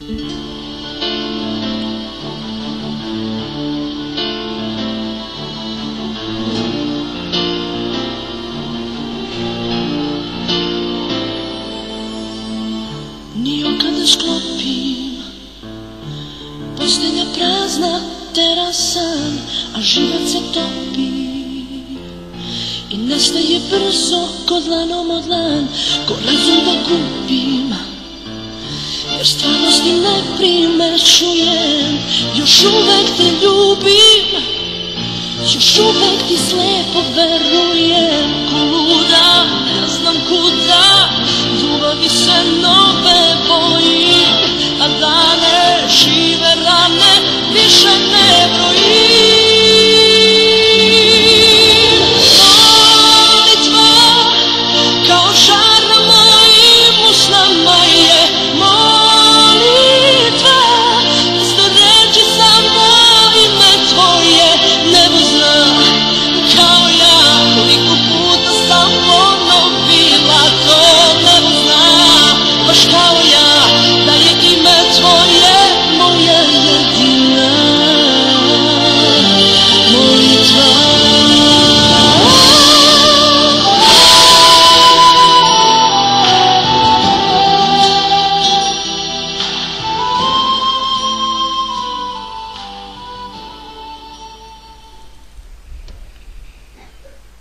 Nije kada sklopim posljednja prazna terasan, a život se topi i nestaje brzo ko dlanom od lan, ko razum da kupim, jer stvarnosti ne primećujem. Još uvek te ljubim, još uvek ti slepo verujem, ko luda ne znam kuda, ljubavi se nove